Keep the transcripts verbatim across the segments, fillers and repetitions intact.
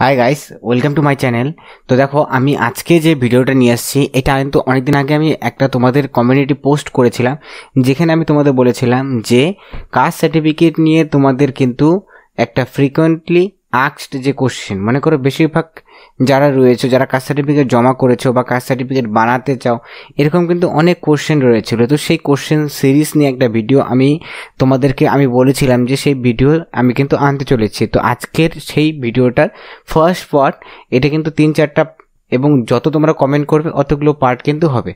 Hi guys welcome to my channel. तो देखो आमी आज के जे भिडियोटा निये आसछि एटा किन्तु अनेक दिन आगे आमी एकटा तोमादेर कम्युनिटी पोस्ट करेछिलाम, जेखाने आमी तोमादेर बोलेछिलाम जे कास्ट सार्टिफिकेट निये तोमादेर किन्तु एकटा फ्रिक्वेंटली आस्क्ड जे क्वेश्चन, मने करो बेशिरभाग যারা রয়েছে যারা কাস্ট সার্টিফিকেট জমা করেছো বা কাস্ট সার্টিফিকেট বানাতে চাও এরকম কিন্তু অনেক কোশ্চেন রয়েছিল। তো সেই কোশ্চেন সিরিজ নিয়ে একটা ভিডিও আমি তোমাদেরকে আমি বলেছিলাম যে সেই ভিডিও আমি কিন্তু আনতে চলেছি। তো আজকের সেই ভিডিওটার ফার্স্ট পার্ট, এটা কিন্তু তিন চারটা এবং যত তোমরা কমেন্ট করবে অতগুলো পার্ট কিন্তু হবে।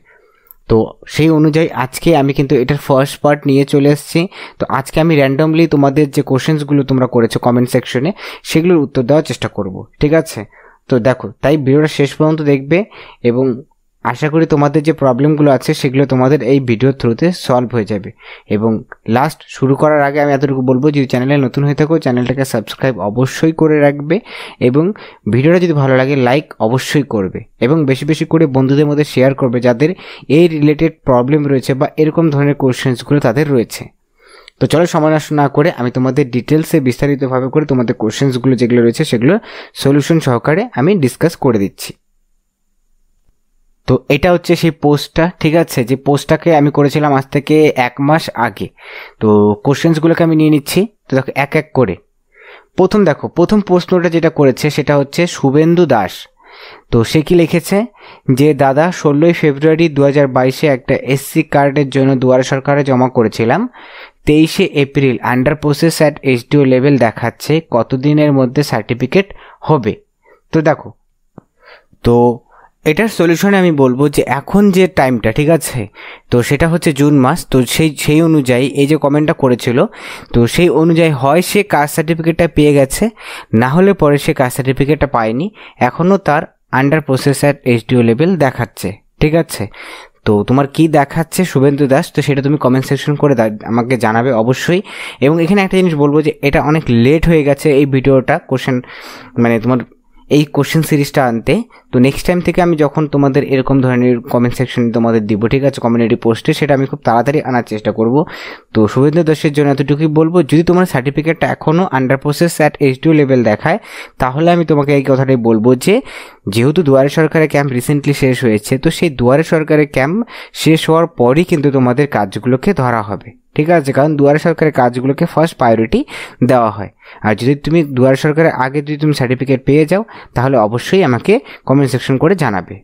তো সেই অনুযায়ী আজকে আমি কিন্তু এটার ফার্স্ট পার্ট নিয়ে চলে এসেছি। তো আজকে আমি র্যান্ডমলি তোমাদের যে কোশ্চেনসগুলো তোমরা করেছো কমেন্ট সেকশনে সেগুলোর উত্তর দেওয়ার চেষ্টা করব, ঠিক আছে? तो देखो ताई भिडियोटा शेष पर्यन्त देखबे एबं आशा करी तुम्हारे जो प्रॉब्लमगुलो आछे सेगुलो तुम्हारे एई भिडियोर थ्रुते सल्व हो जाबे। एबं लास्ट शुरू करार आगे आमी एतटुकु बोलबो जो चैनेले नतुन हये थाको चैनेलटाके सबस्क्राइब अवश्यई करे राखबे एबं भिडियोटा जोदि भालो लागे लाइक अवश्यई करबे एबं बेशी बेशी करे बन्धुदेर मध्ये शेयर करबे जादेर एई रिलेटेड प्रॉब्लेम रयेछे बा एरकम धरनेर कोश्चेन्सगुलो तादेर रयेछे। तो चलो समय नष्ट ना करे आमी तुम्हारे डिटेल्से विस्तारित भावे करे तुम्हारे कोश्चेन्सगुलो जेगुलो रयेछे सेगुलोर सल्यूशन सहकारे आमी डिसकास करे दिच्छि। तो एटा होच्छे सेई पोस्टटा, ठीक आछे, जे पोस्टटाके आमी करेछिलाम आज थेके एक मास आगे। तो कोश्चेन्सगुलोके आमी निये निच्छि। तो देखो एक एक करे प्रथम देखो प्रथम प्रश्नटा जेटा करेछे सेटा होच्छे शुभेंदु दास। तो से कि लिखेছে যে দাদা ষোলোই ফেব্রুয়ারি दो हज़ार बाईस একটা एससी कार्डের জন্য দুয়ারে সরকারে জমা করেছিলাম, तेईस April under process at SDO level দেখাচ্ছে, কতদিনের মধ্যে সার্টিফিকেট হবে? তো দেখো তো এটার সলিউশনে আমি বলবো যে এখন যে টাইমটা, ঠিক আছে, তো সেটা হচ্ছে জুন মাস। তো সেই সেই অনুযায়ী এই যে কমেন্টটা করেছিল তো সেই অনুযায়ী হয় সে কাস্ট সার্টিফিকেটটা পেয়ে গেছে, না হলে পরে সে কাস্ট সার্টিফিকেটটা পায়নি, এখনও তার under process at SDO level দেখাচ্ছে, ঠিক আছে? তো তোমার কি দেখাচ্ছে শুভেন্দু দাস, তো সেটা তুমি কমেন্ট সেকশন করে আমাকে জানাবে অবশ্যই। এবং এখানে একটা জিনিস বলবো যে এটা অনেক লেট হয়ে গেছে এই ভিডিওটা কোশ্চেন মানে তোমার এই কোশ্চেন সিরিজটা আনতে। তো নেক্সট টাইম থেকে আমি যখন তোমাদের এরকম ধরনের কমেন্ট সেকশনে তোমাদের দিব, ঠিক আছে, কমিউনিটি পোস্টে, সেটা আমি খুব তাড়াতাড়ি আনার চেষ্টা করব। তো শুভেন্দু দাসের জন্য এতটুকুই বলবো, যদি তোমার সার্টিফিকেটটা এখনও under process at SDO level দেখায় তাহলে আমি তোমাকে এই কথাটাই বলবো যে যেহেতু দুয়ারে সরকারের ক্যাম্প রিসেন্টলি শেষ হয়েছে, তো সেই দুয়ারে সরকারের ক্যাম্প শেষ হওয়ার পরই কিন্তু তোমাদের কাজগুলোকে ধরা হবে, ঠিক আছে? কারণ দুয়ারে সরকারের কাজগুলোকে ফার্স্ট প্রায়োরিটি দেওয়া হয়। আর যদি তুমি দুয়ারে সরকারের আগে যদি তুমি সার্টিফিকেট পেয়ে যাও তাহলে অবশ্যই আমাকে কমেন্ট সেকশন করে জানাবে।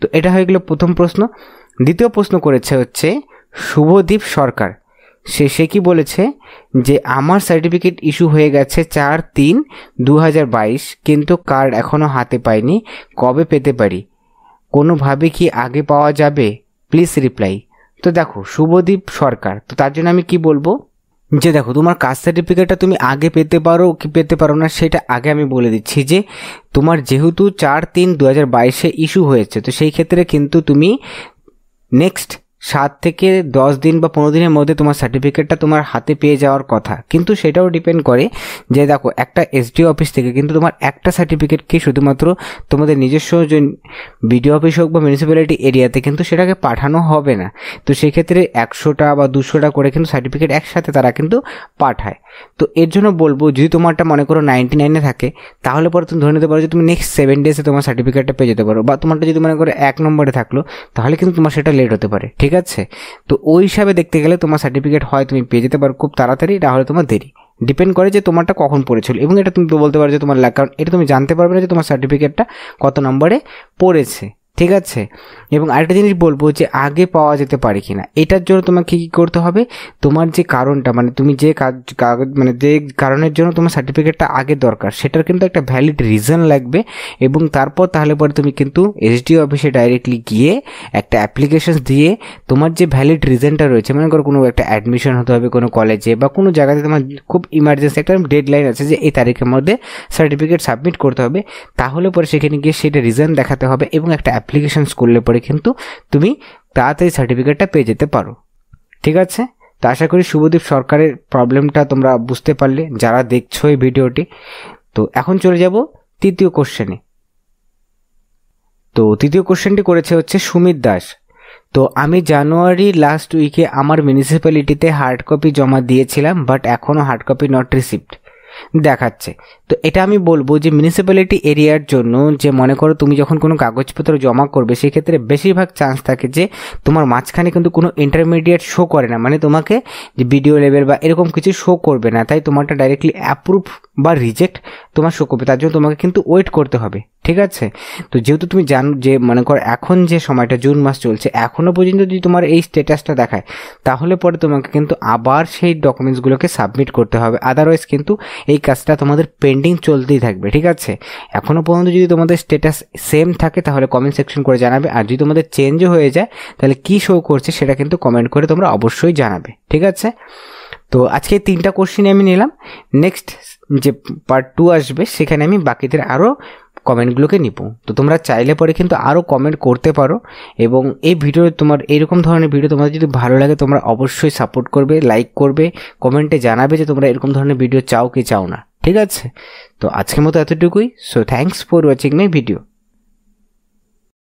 তো এটা হয়ে গেল প্রথম প্রশ্ন। দ্বিতীয় প্রশ্ন করেছে হচ্ছে শুভদীপ সরকার। সে সে কি বলেছে যে আমার সার্টিফিকেট ইস্যু হয়ে গেছে চার তিন দু হাজার বাইশ কিন্তু কার্ড এখনও হাতে পাইনি, কবে পেতে পারি? কোনোভাবে কি আগে পাওয়া যাবে? Please reply. তো দেখো শুভদীপ সরকার, তো তার জন্য আমি কি বলবো যে দেখো তোমার কাস্ট সার্টিফিকেটটা তুমি আগে পেতে পারো কি পেতে পারো না সেটা আগে আমি বলে দিচ্ছি যে তোমার যেহেতু চার তিন দু হাজার বাইশে ইস্যু হয়েছে, তো সেই ক্ষেত্রে কিন্তু তুমি নেক্সট সাত থেকে দশ দিন বা পনেরো দিনের মধ্যে তোমার সার্টিফিকেটটা তোমার হাতে পেয়ে যাওয়ার কথা। কিন্তু সেটাও ডিপেন্ড করে যে দেখো একটা এসডিও অফিস থেকে কিন্তু তোমার একটা সার্টিফিকেটকে শুধুমাত্র তোমাদের নিজস্ব যে বিডিও অফিস হোক বা মিউনিসিপ্যালিটি এরিয়াতে কিন্তু সেটাকে পাঠানো হবে না। তো সেক্ষেত্রে একশোটা বা দুশোটা করে কিন্তু সার্টিফিকেট একসাথে তারা কিন্তু পাঠায়। তো এর জন্য বলবো যদি তোমারটা মনে করো নাইনটি নাইনে থাকে তাহলে পরে তুমি ধরে নিতে পারো যে তুমি নেক্সট সেভেন ডেজে তোমার সার্টিফিকেটটা পেয়ে যেতে পারো, বা তোমারটা যদি মনে করো এক নম্বরে থাকলো তাহলে কিন্তু তোমার সেটা লেট হতে পারে, ঠিক আছে? তো ওই হিসাবে দেখতে গেলে তোমার সার্টিফিকেট হয় তুমি পেয়ে যেতে পারো খুব তাড়াতাড়ি, না হলে তোমার দেরি, ডিপেন্ড করে যে তোমারটা কখন পড়েছিল। এবং এটা তুমি বলতে পারো যে তোমার লাক, কারণ এটা তুমি জানতে পারবে না যে তোমার সার্টিফিকেটটা কত নম্বরে পড়েছে, ঠিক আছে? এবং আরেকটা জিনিস বলবো যে আগে পাওয়া যেতে পারে কি না এটার জন্য তোমাকে কী করতে হবে, তোমার যে কারণটা মানে তুমি যে কাজ মানে যে কারণের জন্য তোমার সার্টিফিকেটটা আগে দরকার সেটার কিন্তু একটা ভ্যালিড রিজন লাগবে। এবং তারপর তাহলে পরে তুমি কিন্তু এসডিও অফিসে ডাইরেক্টলি গিয়ে একটা অ্যাপ্লিকেশন দিয়ে তোমার যে ভ্যালিড রিজনটা রয়েছে, মানে কোনো একটা অ্যাডমিশন হতে হবে কোনো কলেজে বা কোনো জায়গাতে, তোমার খুব ইমার্জেন্সি একটা ডেডলাইন আছে যে এই তারিখের মধ্যে সার্টিফিকেট সাবমিট করতে হবে, তাহলে পরে সেখানে গিয়ে সেটা রিজন দেখাতে হবে এবং একটা অ্যাপ্লিকেশনস করলে পরে কিন্তু তুমি তাড়াতাড়ি সার্টিফিকেটটা পেয়ে যেতে পারো, ঠিক আছে? তো আশা করি শুভদীপ সরকারের প্রবলেমটা তোমরা বুঝতে পারলে যারা দেখছো এই ভিডিওটি। তো এখন চলে যাব তৃতীয় কোশ্চেনে। তো তৃতীয় কোশ্চেনটি করেছে হচ্ছে সুমিত দাস। তো আমি জানুয়ারি লাস্ট উইকে আমার মিউনিসিপ্যালিটিতে হার্ড কপি জমা দিয়েছিলাম, বাট এখনও হার্ড কপি নট রিসিভড। দেখাচ্ছে। তো এটা আমি বলবো যে মিউনিসিপ্যালিটি এরিয়ার জন্য যে মনে করো তুমি যখন কোনো কাগজপত্র জমা করবে সেই ক্ষেত্রে বেশিরভাগ চান্স থাকে যে তোমার মাঝখানে কিন্তু কোনো ইন্টারমিডিয়েট শো করে না, মানে তোমাকে যে ভিডিও লেভেল বা এরকম কিছু শো করবে না, তাই তোমারটা ডাইরেক্টলি অ্যাপ্রুভ বা রিজেক্ট তোমার শো করবে, তার জন্য তোমাকে কিন্তু ওয়েট করতে হবে। ঠিক আছে, তো যেহেতু তুমি জানো যে মনে করো এখন যে সময়টা জুন মাস চলছে এখনও পর্যন্ত যদি তোমার এই স্ট্যাটাসটা দেখায় তাহলে পরে তোমাকে কিন্তু আবার সেই ডকুমেন্টসগুলোকে সাবমিট করতে হবে, আদারওয়াইজ কিন্তু এই কাজটা তোমাদের পেন্ডিং চলতেই থাকবে। ঠিক আছে, এখনও পর্যন্ত যদি তোমাদের স্ট্যাটাস সেম থাকে তাহলে কমেন্ট সেকশন করে জানাবে, আর যদি তোমাদের চেঞ্জও হয়ে যায় তাহলে কী শো করছে সেটা কিন্তু কমেন্ট করে তোমরা অবশ্যই জানাবে। ঠিক আছে, তো আজকে তিনটা কোশ্চিন আমি নিলাম, নেক্সট যে পার্ট টু আসবে সেখানে আমি বাকিদের আরও কমেন্টগুলোকে নিব। তো তোমরা চাইলে পরে কিন্তু আরও কমেন্ট করতে পারো, এবং এই ভিডিও তোমার এরকম ধরনের ভিডিও তোমাদের যদি ভালো লাগে তোমরা অবশ্যই সাপোর্ট করবে, লাইক করবে, কমেন্টে জানাবে যে তোমরা এরকম ধরনের ভিডিও চাও কি চাও না। ঠিক আছে, তো আজকের মতো এতটুকুই। So thanks for watching my video.